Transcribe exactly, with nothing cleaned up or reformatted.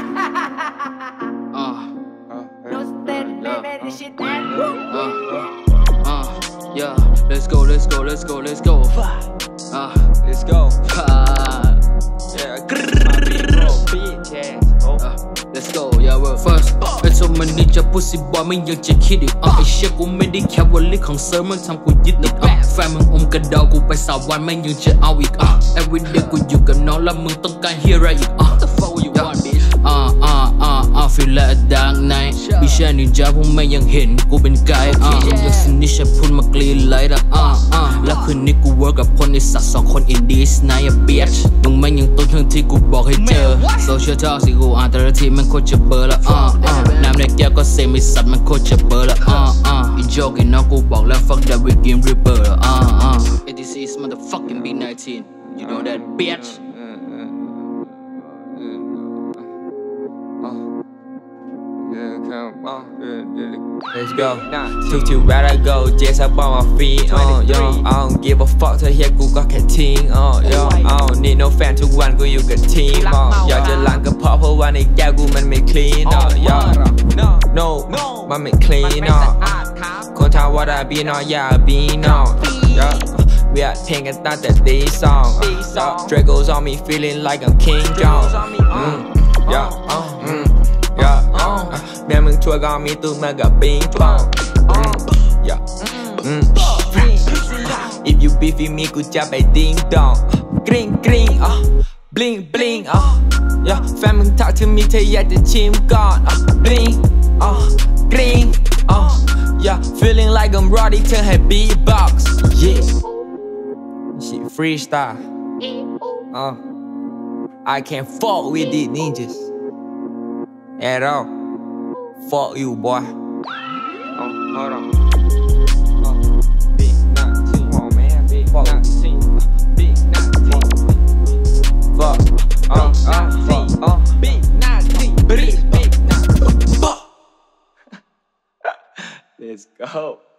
No stand, baby, this shit and woo. Yeah, let's go, let's go, let's go, let's go. Ah, let's go. Yeah, let's go, yeah, we're first. And so many just pussy boy, me young just kid it. Ah, I shit, I don't care what lyrics from Sir, man, I'm gonna hit the back. Fan, man, I'm gonna dog, I'm gonna sell one, man, young just out it. Ah, every day, I'm with you, and now, and you don't care here right. Ah, the fuck you want, bitch? Ah, ah, ah, ah, feel like a dark night. Bitch, I need job, I'm not young, hidden, I'm a guy. Ah, young snitch, I pull my clean light up. Ah, ah, and tonight, nick I work with one, it's us, two people in this night, bitch. You, man, young, don't think that Iบอกให้เจอ social toxic กูอ่านแต่ละทีมันโคตรจะเบลอละอ่าอ่าน้ำในแก้วก็เซมิสัตว์มันโคตรจะเบลอละอ่าอ่าอีโจกอีน้องกูบอกแล้ว fuck that we game ripper ละอ่าอ่า A T C is motherfucking B nineteen you know that bitch Let's go. Took to where I go, just about my feet. Oh, yo, I don't give a fuck. เธอเฮียกูก็แค่ทิ้ง Oh, yo, I don't need no fan. ทุกวันกูอยู่กับทีม Oh, yo, จะล้างกระเพาะเพราะว่าในแก้วกูมันไม่ clean. Oh, yo, no, มันไม่ clean. Oh, คนถามว่าได้บีนอยากบีนอ yo.We are hanging out that these songs. Dragos on me, feeling like I'm King John. Yo, yo.แม่มึงช่วยก็มีตุ้มมากับปิงปอง If you beef with me กูจะไปดิ้งดองกริ้งกริ้งอ๋อ bling bling อ๋อ แฟนมึงทักถึงมีเธออยากจะชิมก่อน bling อ๋อ กริ้งอ๋อ feeling like I'm ready เธอให้ beatbox yeah shit freestyle uh I can't fuck with these ninjas at all Fuck you, boy. Um, hold on. Big nineteen, come on, man. Big nineteen, big nineteen. Fuck, um, um, um, big nineteen, big, big nineteen. Fuck. Let's go.